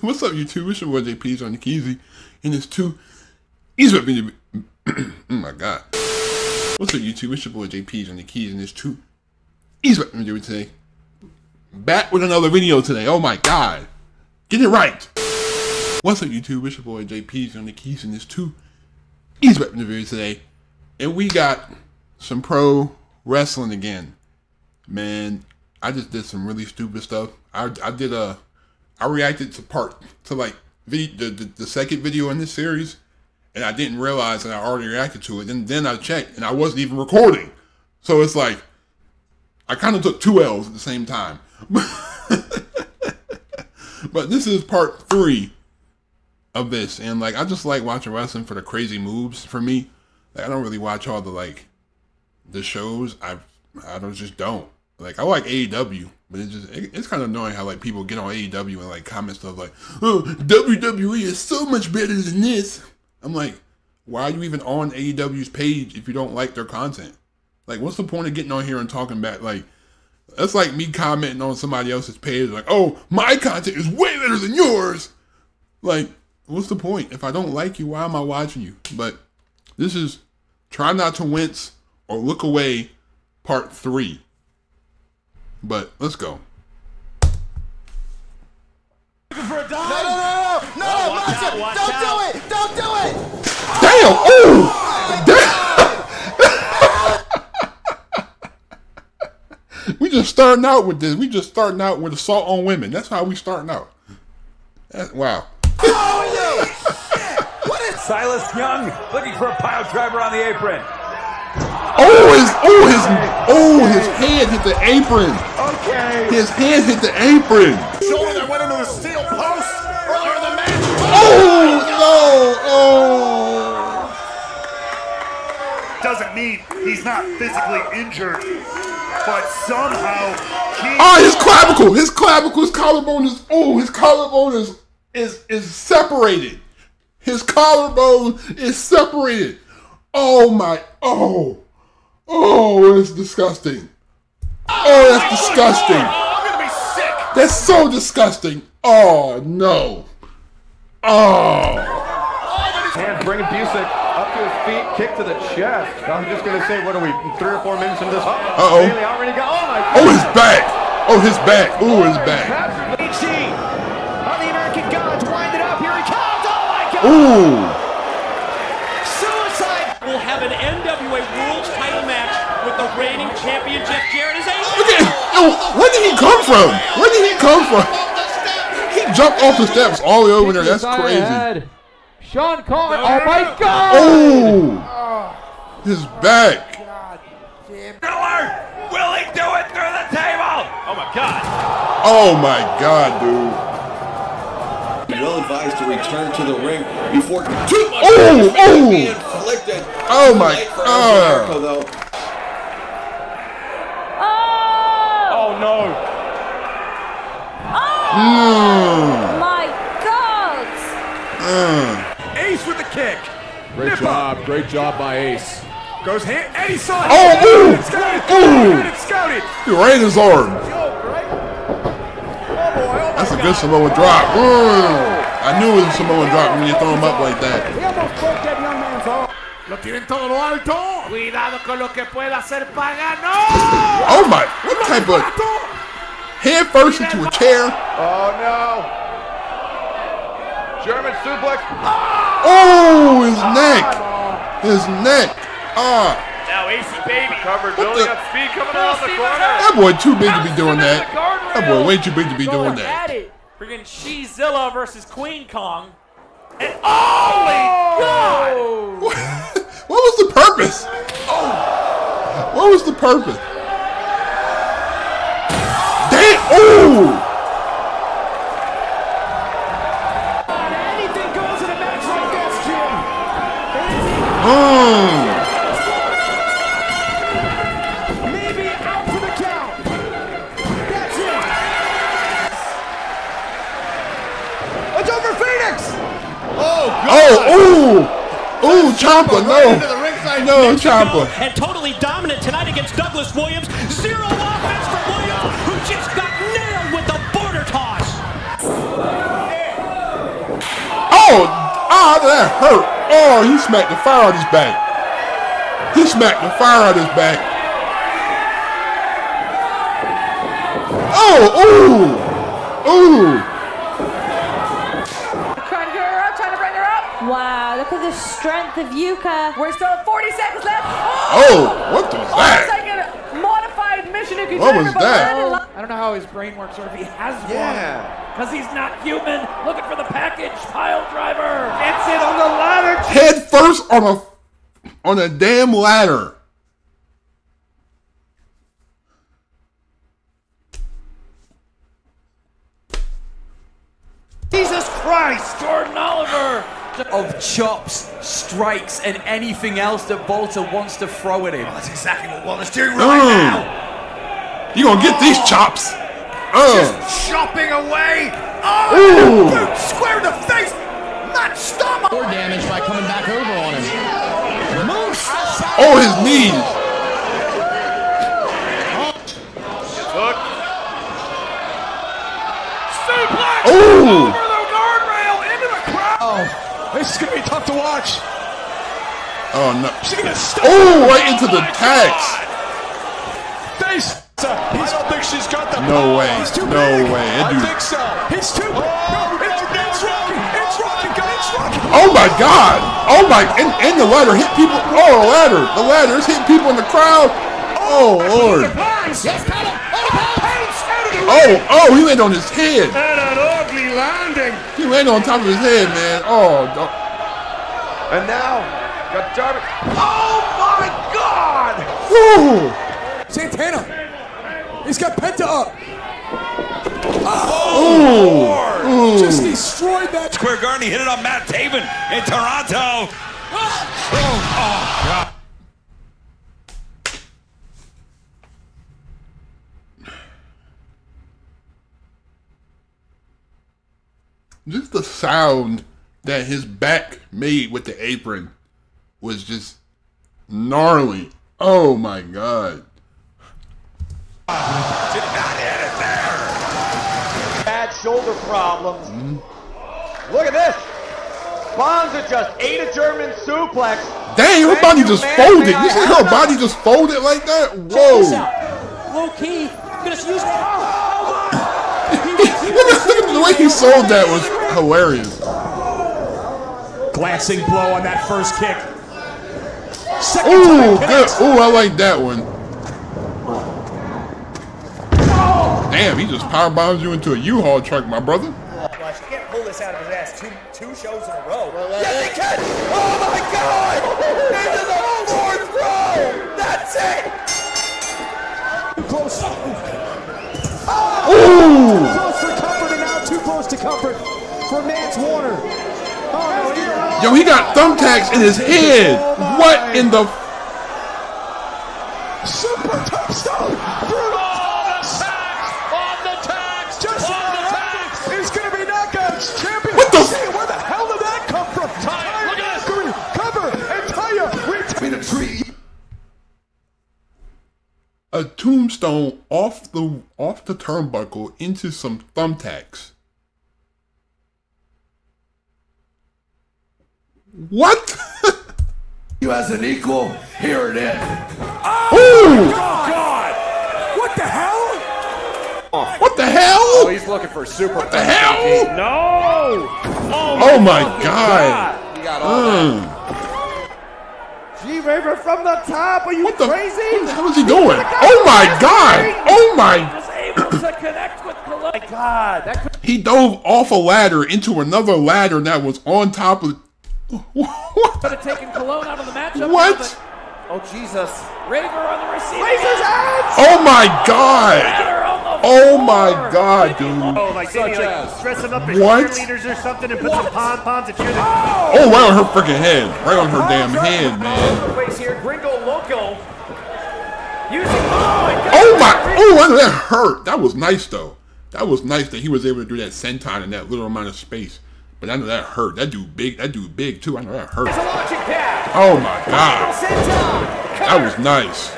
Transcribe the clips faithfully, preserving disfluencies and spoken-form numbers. What's up, YouTube? It's your boy J P's on the Keezy, and it's two. He's with me. Oh my God. What's up, YouTube? It's your boy J P's on the Keys, and it's two. He's with me today. Back with another video today. Oh my God. Get it right. What's up, YouTube? It's your boy J P's on the Keys, and it's two. He's with me today, and we got some pro wrestling again. Man, I just did some really stupid stuff. I I did a. I reacted to part to like the, the the second video in this series, and I didn't realize that I already reacted to it. And then I checked, and I wasn't even recording. So it's like I kind of took two L's at the same time. But this is part three of this, and like I just like watching wrestling for the crazy moves. For me, like I don't really watch all the like the shows. I I don't just don't. Like, I like A E W, but it's just, it, it's kind of annoying how, like, people get on A E W and, like, comment stuff like, oh, W W E is so much better than this. I'm like, why are you even on A E W's page if you don't like their content? Like, what's the point of getting on here and talking back? Like, that's like me commenting on somebody else's page, like, oh, my content is way better than yours. Like, what's the point? If I don't like you, why am I watching you? But this is Try Not to Wince or Look Away Part three. But let's go. Looking for a dive? No, no, no, no, no! Oh, watch out, watch don't out. Do it! Don't do it! Damn! Ooh! Damn! We just starting out with this. We just starting out with assault on women. That's how we starting out. That, wow. Holy shit! What is Silas Young looking for a pile driver on the apron? Oh his oh his oh his head hit the apron. Okay. His head hit the apron. Shoulder that went into the steel post earlier in the match. Oh no! Oh. Doesn't mean he's not physically injured, but somehow he. Oh, his clavicle, his clavicle, his collarbone is oh his collarbone is is is separated. His collarbone is separated. Oh my! Oh. Oh, it's disgusting. Oh, that's disgusting. I'm gonna be sick. That's so disgusting. Oh no. Oh. And bring Busick up to his feet, kick to the chest. I'm just gonna say, what are we? Three or four minutes into this? Uh oh. Bailey already got, oh, my God. Oh, his back. Oh, his back. Oh, his back. On the American Gods, wind it up. Here he comes. Oh my God. Ooh. Suicide. We'll have an N W A World Title match with the reigning champion Jeff Jarrett. Is a okay. Where did he come from? Where did he come from? He jumped off the steps all the way over there. That's crazy. Shawn Carter. Oh my God! Oh, his back. Will he do it through the table? Oh my God! Oh my God, dude. Well advised to return to the ring before too much oh, oh. Being inflicted. Oh my God! Oh no! Oh mm. my God! Mm. Ace with the kick. Great Nip job, up. Great job by Ace. Goes hand, and he saw it. Oh, ooh, ooh! He ran his arm. That's a good Samoa drop. Mm. I knew it was a Samoa drop when you throw him up like that. He almost broke that young man's arm. Lo tienen todo lo alto. Cuidado con lo que pueda hacer Pagano. Oh my! What type of head first into a chair? Oh no! German suplex. Oh, his oh, neck! No. His neck! Ah! Now A C Baby covered, building up speed coming out the corner. That boy too big to be doing that. That boy way too big to be doing that. Freaking Shezilla versus Queen Kong. And holy oh, God! What, what was the purpose? Oh, what was the purpose? Damn! Oh! Anything goes in a match like this, Jim. Oh! Maybe out for the count. That's it. It's over, Phoenix. Oh, oh, ooh, ooh, Ciampa, no, right no, Ciampa. And totally dominant tonight against Douglas Williams. Zero offense for Williams, who just got nailed with the border toss. that hurt. Oh, he smacked the fire out his back. He smacked the fire out his back. Oh, ooh, ooh. I'm trying to get her up, trying to bring her up. Wow, look at the strength of Yuka. We're still at forty seconds left. Oh, oh what the heck? What was that? I don't know how his brain works or if he has yeah. one. Because he's not human. Looking for the package. Pile driver. Gets it on the ladder. Head first on a on a damn ladder. Jesus Christ. Jordan Oliver. Of chops, strikes, and anything else that Bolter wants to throw at him. Oh, that's exactly what Walter's doing right oh. now. You're going to get these chops. Uh. Just chopping away. Oh, boot square in the face. Matt Stomach. More damage by coming back over on him. Moose. Oh, his knees. Hook. Suplex. Oh. Over the guardrail into the crowd. Oh, this is going to be tough to watch. Oh, no. She's going to stop. Oh, right into the tags. Face. I don't think she's got the no way. He's too no big. way. I think so. He's too big. Oh, no, it's, it's rocking. It's rocking. It's rocking. Oh my God. Oh my. And, and the ladder hit people. Oh, the ladder. The ladder is hitting people in the crowd. Oh, oh Lord. Oh, oh, he landed on his head. And an ugly landing. He landed on top of his head, man. Oh. Don't. And now, got Darby. Oh my God. Woo. Santana. He's got Penta up. Oh, oh. Just destroyed that. Square Garden, he hit it on Matt Taven in Toronto. Oh, oh God. Just the sound that his back made with the apron was just gnarly. Oh, my God. Uh, did not hit it there. Bad shoulder problems. Mm-hmm. Look at this. Bonza just ate a German suplex. Dang, her body just folded. You see her body just folded like that? Whoa. Low key. The way he sold that was hilarious. Glancing blow on that first kick. Ooh, good. Ooh, I like that one. Damn, he just power bombs you into a U-Haul truck, my brother. Watch, he can't pull this out of his ass two two shows in a row. Well, uh, yes, he can! Oh my God! Into the fourth row! That's it! Too close. Oh! Ooh. Too close for comfort and now too close to comfort for Mance Warner. Oh, no, yo, he got thumbtacks in his head. Oh, what in the super top stone? Brutal. What the? Where the hell did that come from? Tire, look at this. Cover and Tire. We're in a tree. A tombstone off the off the turnbuckle into some thumbtacks. What? You as an equal. Here it is. Oh, God. God! What the hell? What the hell? Oh, he's looking for a super. What the hell? No! Oh my, oh my God. God! He got all mm. that. G-Raver from the top. Are you what the, crazy? What the hell is he doing? Oh my God! Oh my! Able to connect with oh my God! That could he dove off a ladder into another ladder that was on top of. What? Could have taken Cologne out of the matchup. What? Now, but... Oh Jesus! Raver on the receiving. Razor's edge. Oh my God! Yeah. Oh my God, dude! Oh, like they need, like, dress them up as cheerleaders or something and put what? some pom poms and cheer them. Oh, right on her freaking head, right on her oh, damn head, man! Place here. Gringo local. Using, oh, oh my! Oh, that hurt. That was nice though. That was nice that he was able to do that senton in that little amount of space. But I know that hurt. That dude big. That dude big too. I know that hurt. Oh my God! That was nice.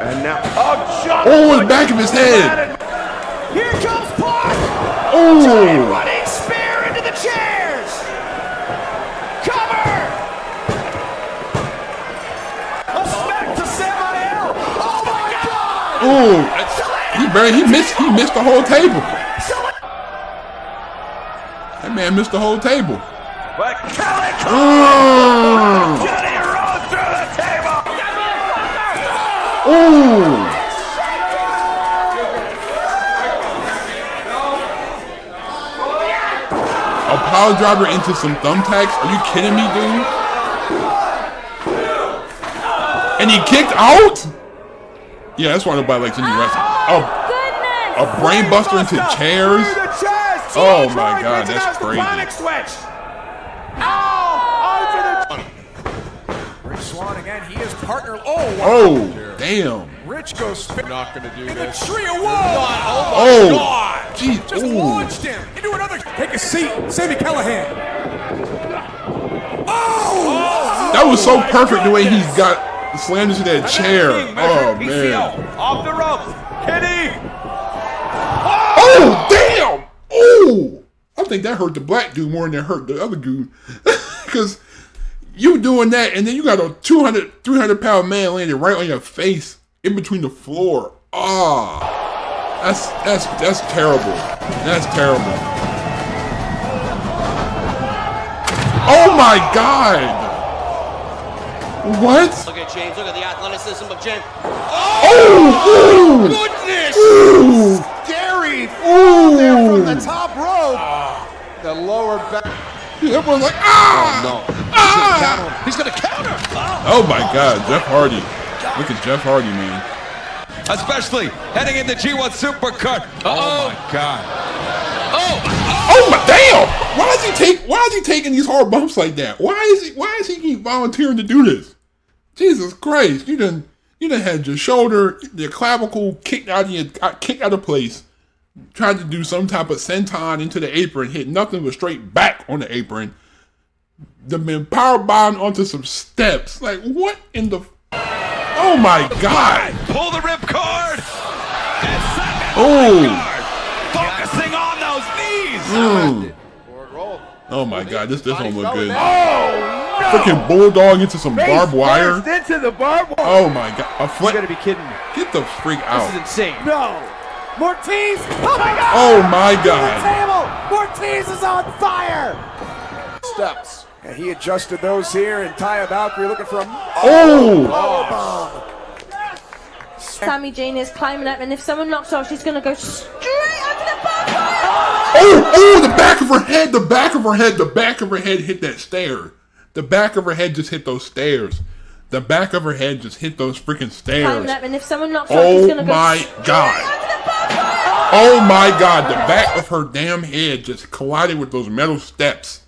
And now, oh, oh, in the back of his head. Here comes Park. Oh, Oh. Giant running spear into the chairs. Cover. A smack to somebody else. Oh my God. Oh. He buried. He missed. He missed the whole table. That man missed the whole table. But Kelly oh. Jenny rolled through the table. Oh. A pile driver into some thumbtacks? Are you kidding me, dude? And he kicked out? Yeah, that's why nobody likes indie wrestling. Oh, a brain buster into chairs? Oh my God, that's crazy. He is partner. Oh, oh damn. Rich goes not gonna do in this. The tree of woe. Oh, oh my God. Geez. Just ooh. Launched him into another. Take a seat, Sammy Callahan. Oh, oh that was so perfect the way he got slammed into that chair. Oh man. Off the rope, Kenny. Oh damn. Oh, I think that hurt the black dude more than it hurt the other dude, because. You doing that, and then you got a two hundred, three hundred pound man landing right on your face in between the floor. Ah, oh, that's that's that's terrible. That's terrible. Oh my God! What? Look at James. Look at the athleticism of James. Oh, oh my goodness! Ooh. Scary. Ooh. There from the top rope. Ah. The lower back. Everyone's like, ah! Oh, no. Ah! He's going to counter. Oh, my God. Jeff Hardy. Look at Jeff Hardy, man. Especially heading into G one Supercut. Uh-oh. Oh, my God. Oh. Oh. Oh, my damn. Why is he take? Why is he taking these hard bumps like that? Why is he Why is he keep volunteering to do this? Jesus Christ. You done, you done had your shoulder, your clavicle kicked out of, your, kicked out of place. Tried to do some type of senton into the apron, hit nothing but straight back on the apron. The man powerbombed onto some steps. Like, what in the... Oh, my God. Pull the ripcord. Oh. Focusing on those knees. Mm. Oh, my God. This, this one look good. Oh, no. Freaking bulldog into some barbed wire. Into the barbed wire. Oh, my God. A flint. You gotta be kidding me. Get the freak out. This is insane. No. Mortiz, oh my God! Oh my God! Mortiz is on fire! Steps. And he adjusted those here, and Taya Valkyrie looking for a... Oh! Oh. Oh. Sammy Jane is climbing up, and if someone knocks off, she's going to go straight under the barbed wire! Oh, oh, the back of her head, the back of her head, the back of her head hit that stair. The back of her head just hit those stairs. The back of her head just hit those freaking stairs. Climbing up, and if someone knocks off, she's going to go my God! Oh my God, the back of her damn head just collided with those metal steps.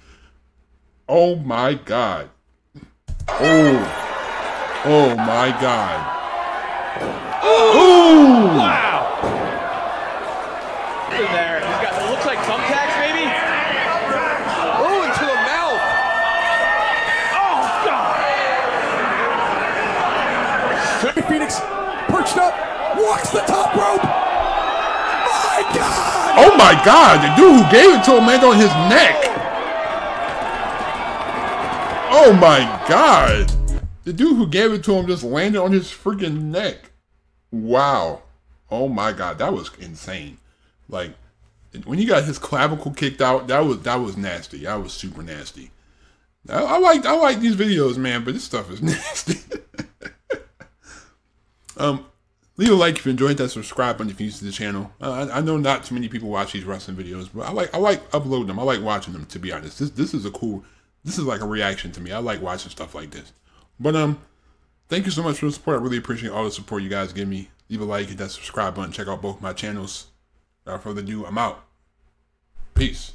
Oh my God. Oh. Oh my God. Oh. Wow. In there. He's got, it looks like thumbtacks maybe. Oh, into the mouth. Oh God. Phoenix perched up, walks the top rope. God. Oh my God, the dude who gave it to him landed on his neck. Oh my God. The dude who gave it to him just landed on his freaking neck. Wow. Oh my God, that was insane. Like when he got his clavicle kicked out, that was that was nasty. That was super nasty. I, I like I like these videos, man, but this stuff is nasty. um Leave a like if you enjoyed that, subscribe button if you're new to the channel. Uh, I, I know not too many people watch these wrestling videos, but I like I like uploading them. I like watching them, to be honest. This this is a cool, this is like a reaction to me. I like watching stuff like this. But um, thank you so much for the support. I really appreciate all the support you guys give me. Leave a like, hit that subscribe button, check out both my channels. Without further ado, I'm out. Peace.